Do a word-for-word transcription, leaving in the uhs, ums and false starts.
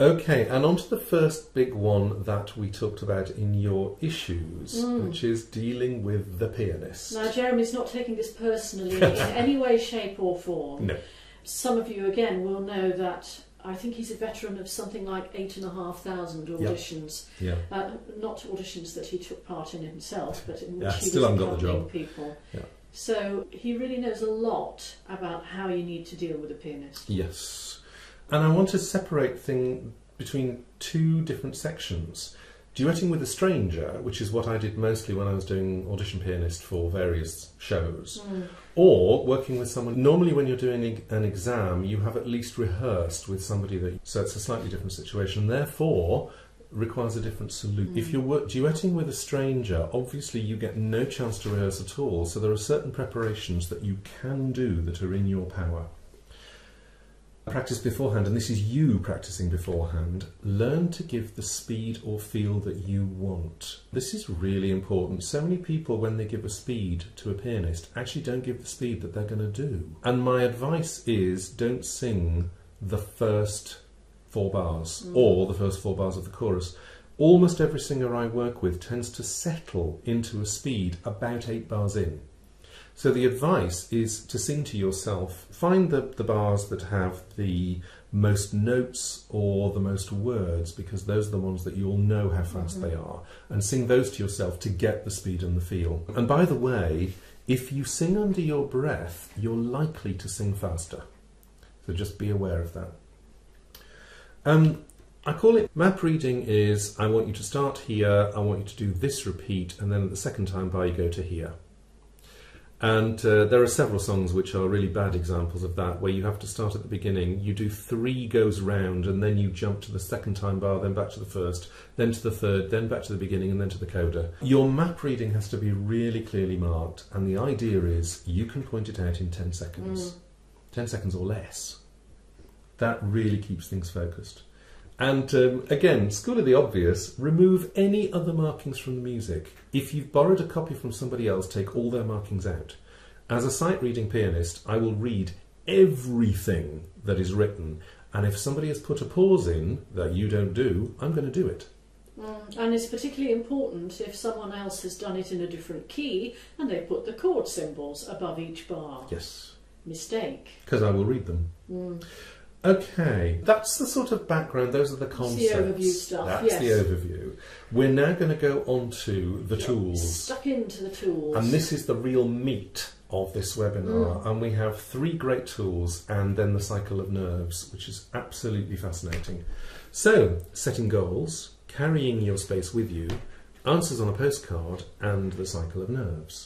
Okay, and on to the first big one that we talked about in your issues, mm. which is dealing with the pianist. Now, Jeremy's not taking this personally in any way, shape or form. No. Some of you, again, will know that I think he's a veteran of something like eight and a half thousand auditions. Yeah. Yeah. Uh, not auditions that he took part in himself, but in which yeah, he still was haven't got the job. People. Yeah. So he really knows a lot about how you need to deal with a pianist. Yes. And I want to separate thing between two different sections. Duetting with a stranger, which is what I did mostly when I was doing audition pianist for various shows, mm. or working with someone. Normally when you're doing an exam, you have at least rehearsed with somebody, that, so it's a slightly different situation, therefore requires a different salute. Mm. If you're work, duetting with a stranger, obviously you get no chance to rehearse at all, so there are certain preparations that you can do that are in your power. Practice beforehand, and this is you practicing beforehand. Learn to give the speed or feel that you want. This is really important. So many people, when they give a speed to a pianist, actually don't give the speed that they're going to do. And my advice is don't sing the first four bars mm. or the first four bars of the chorus. Almost every singer I work with tends to settle into a speed about eight bars in. So the advice is to sing to yourself. Find the, the bars that have the most notes or the most words, because those are the ones that you'll know how fast mm-hmm. they are, and sing those to yourself to get the speed and the feel. And by the way, if you sing under your breath, you're likely to sing faster. So just be aware of that. Um, I call it map reading is, I want you to start here, I want you to do this repeat, and then at the second time by you go to here. And uh, there are several songs which are really bad examples of that, where you have to start at the beginning, you do three goes round, and then you jump to the second time bar, then back to the first, then to the third, then back to the beginning, and then to the coda. Your map reading has to be really clearly marked, and the idea is you can point it out in ten seconds. Mm. ten seconds or less. That really keeps things focused. And um, again, school of the obvious, remove any other markings from the music. If you've borrowed a copy from somebody else, take all their markings out. As a sight reading pianist, I will read everything that is written. And if somebody has put a pause in that you don't do, I'm going to do it. Mm, and it's particularly important if someone else has done it in a different key and they put the chord symbols above each bar. Yes. Mistake. Because I will read them. Mm. Okay, that's the sort of background, those are the concepts. That's the overview stuff, that's yes. the overview. We're now going to go on to the yeah, tools. Stuck into the tools. And this is the real meat of this webinar. Mm. And we have three great tools and then the cycle of nerves, which is absolutely fascinating. So, setting goals, carrying your space with you, answers on a postcard, and the cycle of nerves.